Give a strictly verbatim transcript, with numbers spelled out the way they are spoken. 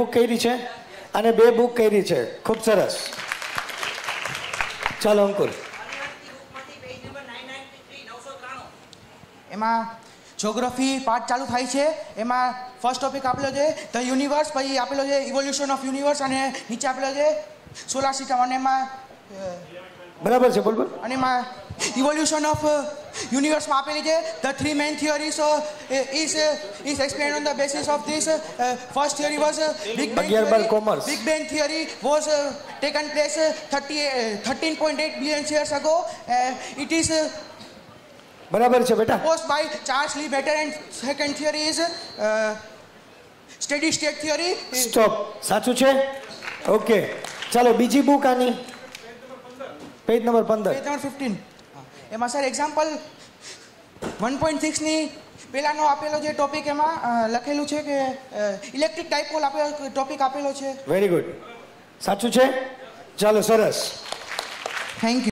Book करी है अने बे बुक करी है। खूब सरस। चलो अंकुर। एमा ज्योग्राफी पार्ट चालू थाय छे। एमा फर्स्ट टॉपिक आपलो छे द यूनिवर्स, पछी आपेलो छे इवोल्यूशन ऑफ यूनिवर्स अने नीचे आपेलो छे सोलर सिस्टम अने एमा बराबर छे। बोल बोल। अने एमा इवोल्यूशन ऑफ यूनिवर्स में आपेली छे the three main theories is is explain on the basis of this. First theory was big bang commerce. Big bang theory was taken place thirteen point eight billion years ago. It is बराबर छे बेटा। Post by Charles Liter and second theory is steady state theory. Stop. સાચું છે okay. ચાલો બીજી book આની page number पंद्रह page number पंद्रह એમાં sir example one point six ની પહેલાનો આપેલો જે ટોપિક એમાં લખેલું છે કે ઇલેક્ટ્રિક ડાયપોલ આપેલો ટોપિક આપેલો છે। વેરી ગુડ સાચું છે। ચાલો સરસ, થેન્ક યુ।